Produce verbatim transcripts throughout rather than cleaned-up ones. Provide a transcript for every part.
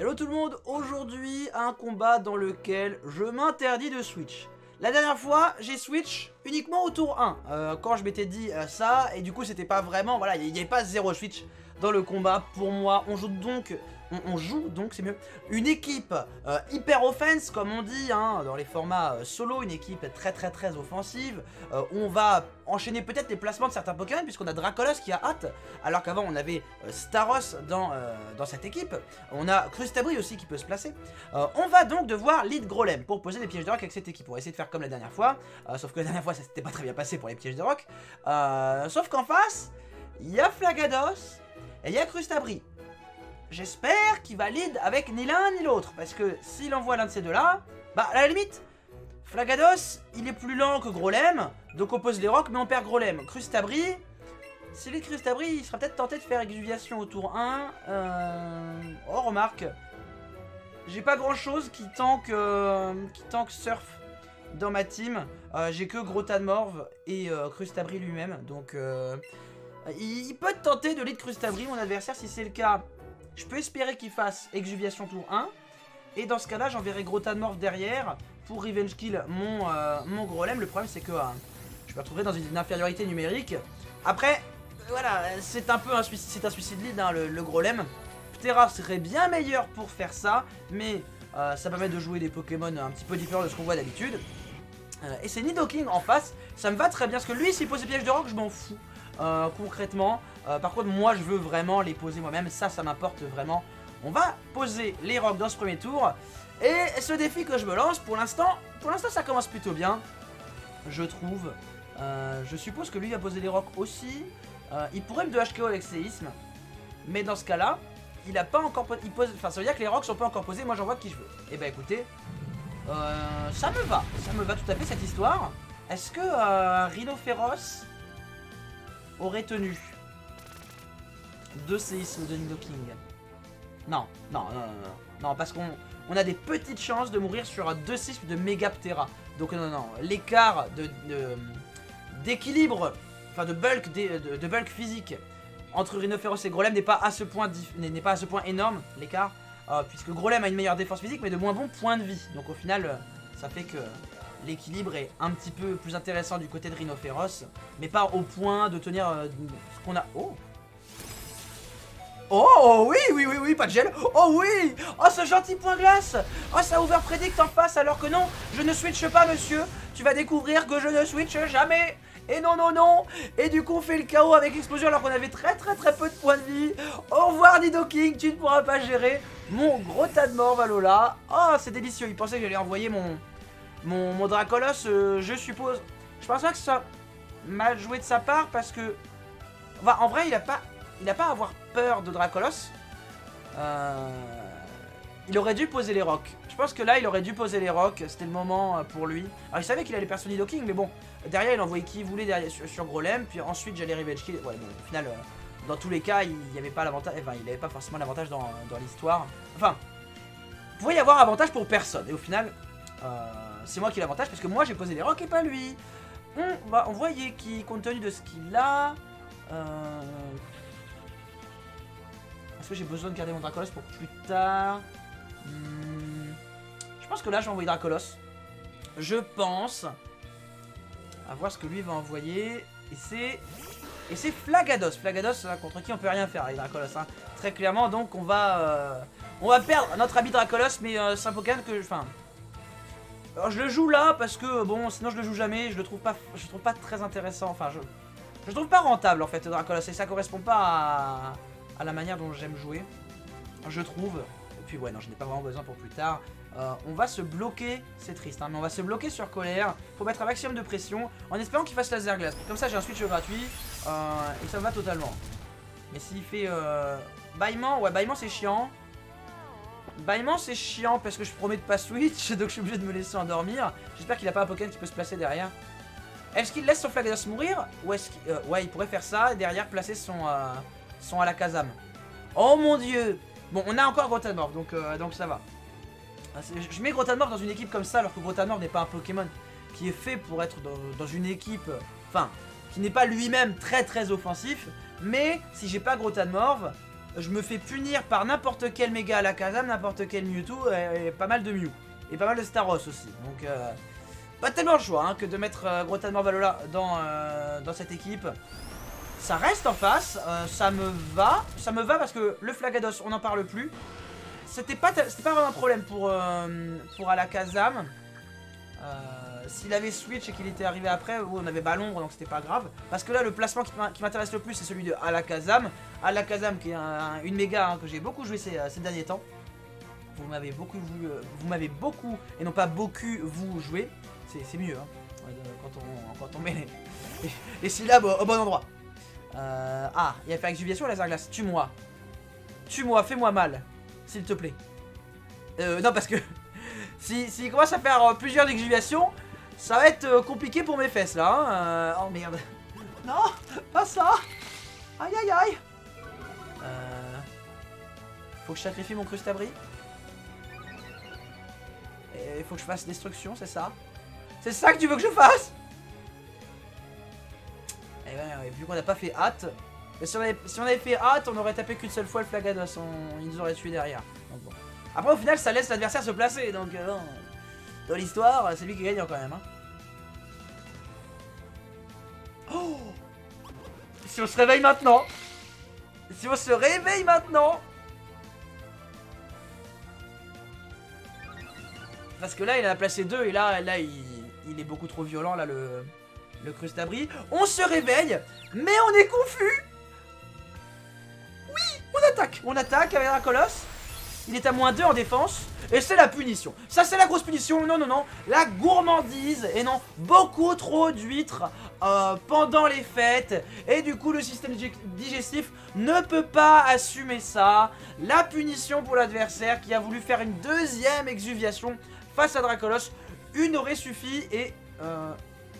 Hello tout le monde, aujourd'hui un combat dans lequel je m'interdis de switch. La dernière fois j'ai switch uniquement au tour un, euh, quand je m'étais dit euh, ça, et du coup c'était pas vraiment, voilà, il n'y avait pas zéro switch dans le combat pour moi. On joue donc, on, on joue donc c'est mieux, une équipe euh, hyper offense comme on dit hein, dans les formats euh, solo, une équipe très très très offensive, euh, on va enchaîner peut-être les placements de certains Pokémon puisqu'on a Dracolosse qui a hâte, alors qu'avant on avait euh, Staros dans, euh, dans cette équipe. On a Crustabri aussi qui peut se placer. euh, On va donc devoir lead Grolem pour poser des pièges de roc avec cette équipe. On va essayer de faire comme la dernière fois, euh, sauf que la dernière fois ça s'était pas très bien passé pour les pièges de roc. euh, Sauf qu'en face il y a Flagadoss et il y a Crustabri. J'espère qu'il va lead avec ni l'un ni l'autre, parce que s'il envoie l'un de ces deux là, bah à la limite Flagadoss il est plus lent que Grolem, donc on pose les rocs mais on perd Grolem. Crustabri, si les Crustabri il sera peut-être tenté de faire exuviation au tour un. euh... Oh remarque, j'ai pas grand chose qui tank, euh, qui tank surf dans ma team. euh, J'ai que Grotadmorv et euh, Crustabri lui-même, donc euh... il peut tenter de lead Crustabri, mon adversaire. Si c'est le cas, je peux espérer qu'il fasse exuviation tour un. Et dans ce cas-là, j'enverrai Grotadmorv derrière pour revenge kill mon, euh, mon Grolem. Le problème, c'est que euh, je vais me retrouver dans une infériorité numérique. Après, voilà, c'est un peu un suicide, un suicide lead, hein, le, le Grolem. Ptera serait bien meilleur pour faire ça, mais euh, ça permet de jouer des Pokémon un petit peu différents de ce qu'on voit d'habitude. Euh, et c'est Nidoking en face, ça me va très bien, parce que lui, s'il pose des pièges de rock, je m'en fous. Euh, concrètement, euh, par contre moi je veux vraiment les poser moi-même, ça ça m'importe vraiment. On va poser les rocs dans ce premier tour. Et ce défi que je me lance, pour l'instant, pour l'instant ça commence plutôt bien, je trouve. euh, Je suppose que lui va poser les rocs aussi. euh, Il pourrait me deux H K O avec séisme, mais dans ce cas là il a pas encore il pose... Enfin ça veut dire que les rocs sont pas encore posés, moi j'envoie qui je veux. Et bah écoutez, euh, ça me va, ça me va tout à fait cette histoire. Est-ce que euh, Rhinoféros aurait tenu deux séismes de Nidoking? Non, non, non, non, non, non, parce qu'on on a des petites chances de mourir sur deux séismes de Megaptera. Donc non, non, l'écart de d'équilibre, enfin de bulk, de, de, de bulk physique entre Rhinoféros et Grolem n'est pas à ce point n'est pas à ce point énorme l'écart, euh, puisque Grolem a une meilleure défense physique mais de moins bons points de vie. Donc au final, euh, ça fait que l'équilibre est un petit peu plus intéressant du côté de Rhinoféros, mais pas au point de tenir euh, ce qu'on a. Oh Oh oui, oui, oui, oui, pas de gel. Oh oui. Oh ce gentil point glace. Oh ça overpredict en face, alors que non, je ne switche pas monsieur. Tu vas découvrir que je ne switche jamais. Et non, non, non. Et du coup on fait le chaos avec explosion alors qu'on avait très très très peu de points de vie. Au revoir Nidoking, tu ne pourras pas gérer mon gros tas de morts Valola. Oh c'est délicieux, il pensait que j'allais envoyer mon... Mon, mon Dracolosse, euh, je suppose. Je pense pas que ça mal joué de sa part, parce que enfin, en vrai il a pas il a pas à avoir peur de Dracolosse. euh... Il aurait dû poser les rocs. Je pense que là il aurait dû poser les rocs, c'était le moment pour lui. Alors il savait qu'il allait personner Nidoking, mais bon, derrière il envoyait qui il voulait derrière, sur, sur Grolem. Puis ensuite j'allais revenge kill. Ouais bon, au final, euh, dans tous les cas il n'y avait pas l'avantage. Enfin il n'avait pas forcément l'avantage dans, dans l'histoire. Enfin, il pouvait y avoir avantage pour personne. Et au final euh... c'est moi qui ai l'avantage parce que moi j'ai posé les rocs et pas lui. On va envoyer qui, compte tenu de ce qu'il a. Euh... Est-ce que j'ai besoin de garder mon Dracolosse pour plus tard? hmm... Je pense que là je vais envoyer Dracolosse. Je pense. À voir ce que lui va envoyer. Et c'est... Et c'est Flagadoss. Flagadoss hein, contre qui on peut rien faire avec Dracolosse. Hein. Très clairement, donc on va... Euh... On va perdre notre ami Dracolosse, mais euh, c'est un Pokémon que... Enfin... Alors je le joue là parce que bon, sinon je le joue jamais, je le trouve pas, je trouve pas très intéressant, enfin je, je trouve pas rentable en fait Dracolosse, et ça correspond pas à, à la manière dont j'aime jouer, je trouve. Et puis ouais non, je n'ai pas vraiment besoin pour plus tard. Euh, on va se bloquer, c'est triste hein, mais on va se bloquer sur colère pour mettre un maximum de pression en espérant qu'il fasse laser glace. Comme ça j'ai un switch gratuit euh, et ça me va totalement. Mais s'il fait euh, bâillement, ouais bâillement c'est chiant. Bâillement c'est chiant parce que je promets de pas switch, donc je suis obligé de me laisser endormir. J'espère qu'il a pas un Pokémon qui peut se placer derrière. Est-ce qu'il laisse son Flagadoss mourir ou est-ce qu'il... Euh, ouais il pourrait faire ça et derrière placer son euh, son Alakazam. Oh mon dieu. Bon on a encore Grotadmorv donc, euh, donc ça va. Je mets Grotadmorv dans une équipe comme ça alors que Grotadmorv n'est pas un Pokémon qui est fait pour être dans, dans une équipe... Enfin, qui n'est pas lui-même très très offensif. Mais si j'ai pas Grotadmorv, je me fais punir par n'importe quel méga Alakazam, n'importe quel Mewtwo et, et pas mal de Mew. Et pas mal de Staros aussi. Donc euh, pas tellement le choix hein, que de mettre euh, Grotadmorv Alola dans, euh, dans cette équipe. Ça reste en face, euh, ça me va. Ça me va parce que le Flagadoss on n'en parle plus. C'était pas, c'était pas vraiment un problème pour, euh, pour Alakazam. Euh, S'il avait switch et qu'il était arrivé après, où on avait Ballombre donc c'était pas grave. Parce que là le placement qui m'intéresse le plus c'est celui de Alakazam. Alakazam qui est un, une méga hein, que j'ai beaucoup joué ces, ces derniers temps. Vous m'avez beaucoup vu, vous m'avez beaucoup et non pas beaucoup vous jouez. C'est mieux hein, quand, on, quand on met les, les, les syllabes au, au bon endroit. Euh, ah, il a fait exuviation à la glace. Tue-moi. Tue-moi, fais-moi mal. S'il te plaît. Euh, non parce que... S'il si, si commence à faire euh, plusieurs exuviations, ça va être euh, compliqué pour mes fesses là. Hein. Euh, oh merde. Non, pas ça. Aïe aïe aïe. Euh, faut que je sacrifie mon Crustabri. Il faut que je fasse destruction, c'est ça? C'est ça que tu veux que je fasse? Et ouais, ouais, vu qu'on n'a pas fait hâte. Si on, avait, si on avait fait hâte, on aurait tapé qu'une seule fois le Flagadoss, on, il nous aurait tué derrière. Donc bon. Après, au final, ça laisse l'adversaire se placer. Donc, euh, dans l'histoire, c'est lui qui gagne quand même. Hein. Oh! Si on se réveille maintenant! Si on se réveille maintenant! Parce que là, il en a placé deux et là, là il, il est beaucoup trop violent, là, le, le Crustabri. On se réveille, mais on est confus. Oui, on attaque. On attaque avec Dracolosse. Il est à moins deux en défense. Et c'est la punition. Ça, c'est la grosse punition. Non, non, non. La gourmandise. Et non, beaucoup trop d'huîtres euh, pendant les fêtes. Et du coup, le système digestif ne peut pas assumer ça. La punition pour l'adversaire qui a voulu faire une deuxième exuviation face à Dracolosse, une aurait suffi et... Euh...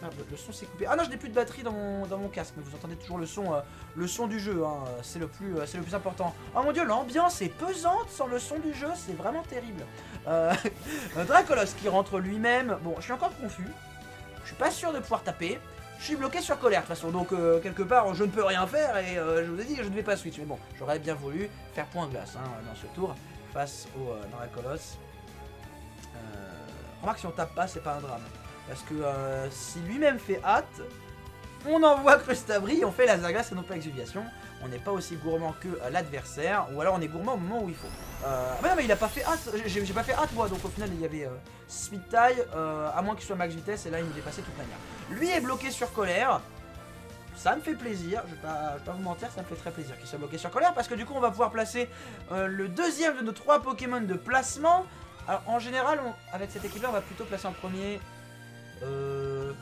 Merde, le son s'est coupé. Ah non, je n'ai plus de batterie dans mon, dans mon casque, mais vous entendez toujours le son, euh, le son du jeu, hein. C'est le plus, euh, c'est le plus important. Oh mon dieu, l'ambiance est pesante sans le son du jeu, c'est vraiment terrible. Euh... Dracolosse qui rentre lui-même. Bon, je suis encore confus. Je suis pas sûr de pouvoir taper. Je suis bloqué sur colère de toute façon, donc euh, quelque part, je ne peux rien faire et euh, je vous ai dit que je ne vais pas switch. Mais bon, j'aurais bien voulu faire point glace hein, dans ce tour face au euh, Dracolosse. Remarque, si on tape pas, c'est pas un drame. Parce que euh, si lui-même fait hâte, on envoie Crustabri, on fait la zaglace et non pas exuviation. On n'est pas aussi gourmand que euh, l'adversaire, ou alors on est gourmand au moment où il faut. Euh, mais non, mais il a pas fait hâte, j'ai pas fait hâte moi, donc au final il y avait euh, speed tie, euh, à moins qu'il soit max vitesse, et là il nous dépassait de toute manière. Lui est bloqué sur colère, ça me fait plaisir, je vais pas, je vais pas vous mentir, ça me fait très plaisir qu'il soit bloqué sur colère, parce que du coup on va pouvoir placer euh, le deuxième de nos trois Pokémon de placement. Alors en général, on, avec cette équipe là, on va plutôt placer en premier. Euh...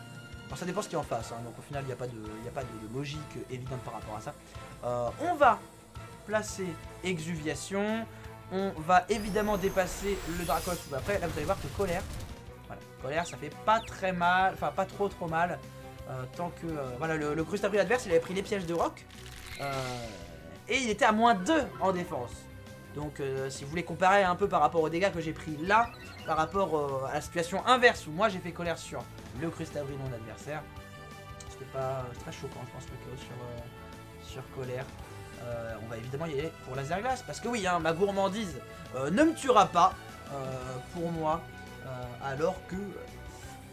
Alors, ça dépend ce qu'il y a en face, hein, donc au final il n'y a pas, de, y a pas de, de logique évidente par rapport à ça. Euh, on va placer exuviation, on va évidemment dépasser le Dracolosse tout après. Là vous allez voir que colère, voilà, colère ça fait pas très mal, enfin pas trop trop mal. Euh, tant que, euh, voilà, le, le Crustabri adverse il avait pris les pièges de roc euh, et il était à moins deux en défense. Donc euh, si vous voulez comparer un peu par rapport aux dégâts que j'ai pris là, par rapport euh, à la situation inverse où moi j'ai fait colère sur le Crustabri, mon adversaire, c'était pas euh, très choquant je pense le chaos sur, euh, sur colère. Euh, on va évidemment y aller pour laser glace parce que oui hein, ma gourmandise euh, ne me tuera pas euh, pour moi euh, alors que euh,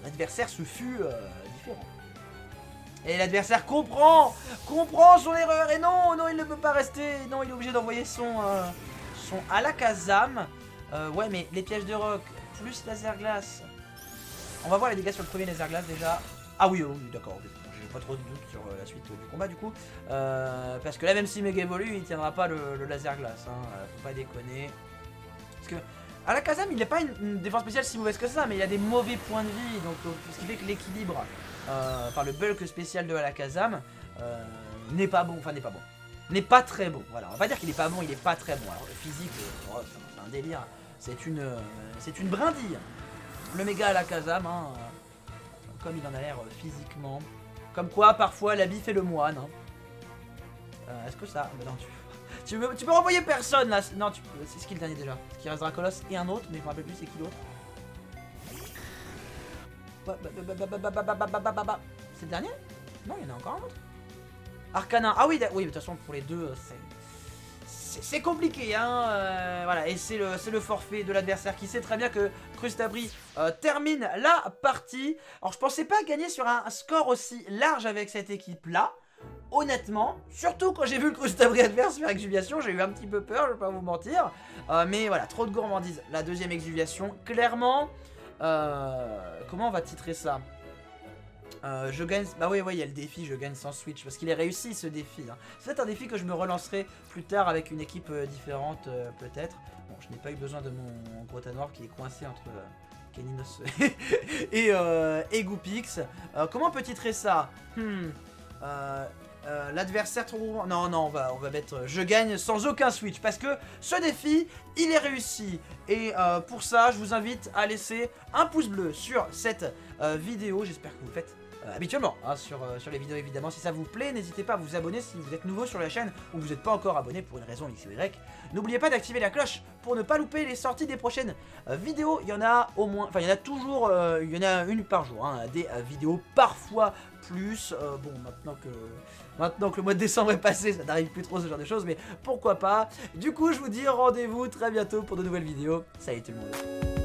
l'adversaire se fut euh, différent. Et l'adversaire comprend, comprend son erreur et non, non il ne peut pas rester, non il est obligé d'envoyer son... Euh, sont à Alakazam. Euh, ouais mais les pièges de roc plus laser glace. On va voir les dégâts sur le premier laser glace déjà. Ah oui, oui d'accord, j'ai pas trop de doute sur la suite du combat du coup. Euh, parce que là même si Mega évolue il tiendra pas le, le laser glace. Hein. Faut pas déconner. Parce que Alakazam il n'a pas une, une défense spéciale si mauvaise que ça, mais il a des mauvais points de vie. Donc, donc ce qui fait que l'équilibre, euh, enfin le bulk spécial de Alakazam euh, n'est pas bon, enfin n'est pas bon. N'est pas très bon, voilà, on va dire qu'il est pas bon, il est pas très bon. Alors le physique, oh, c'est un délire, c'est une euh, c'est une brindille. Le méga Alakazam, hein, euh, comme il en a l'air euh, physiquement. Comme quoi, parfois, l'habit fait le moine. Hein. Euh, Est-ce que ça... Bah non, tu... tu, peux, tu peux renvoyer personne, là. Non, tu peux... c'est ce qu'il dernier déjà. Ce qui reste Dracolosse et un autre, mais je me rappelle plus c'est qui l'autre. C'est le dernier? Non, il y en a encore un autre. Arcanin, ah oui, oui, de toute façon pour les deux, c'est compliqué, hein, euh, voilà, et c'est le, le forfait de l'adversaire qui sait très bien que Crustabri euh, termine la partie. Alors je pensais pas gagner sur un score aussi large avec cette équipe-là, honnêtement, surtout quand j'ai vu le Crustabri adverse faire exuviation, j'ai eu un petit peu peur, je vais pas vous mentir, euh, mais voilà, trop de gourmandise, la deuxième exuviation, clairement, euh, comment on va titrer ça ? Euh, je gagne, bah oui, oui, il y a le défi, je gagne sans Switch, parce qu'il est réussi ce défi. Hein. C'est peut-être un défi que je me relancerai plus tard avec une équipe euh, différente, euh, peut-être. Bon, je n'ai pas eu besoin de mon Grotadmorv qui est coincé entre euh, Caninos et, euh, et Goupix. Euh, comment on peut titrer ça? hmm. euh, euh, L'adversaire trop... Non, non, on va, on va mettre euh, je gagne sans aucun Switch, parce que ce défi, il est réussi. Et euh, pour ça, je vous invite à laisser un pouce bleu sur cette euh, vidéo. J'espère que vous le faites habituellement, hein, sur, euh, sur les vidéos évidemment. Si ça vous plaît, n'hésitez pas à vous abonner si vous êtes nouveau sur la chaîne ou vous n'êtes pas encore abonné pour une raison X ou Y. N'oubliez pas d'activer la cloche pour ne pas louper les sorties des prochaines euh, vidéos. Il y en a au moins, enfin il y en a toujours, euh, il y en a une par jour, hein, des euh, vidéos parfois plus. Euh, bon, maintenant que, maintenant que le mois de décembre est passé, ça n'arrive plus trop ce genre de choses, mais pourquoi pas. Du coup, je vous dis rendez-vous très bientôt pour de nouvelles vidéos. Salut tout le monde.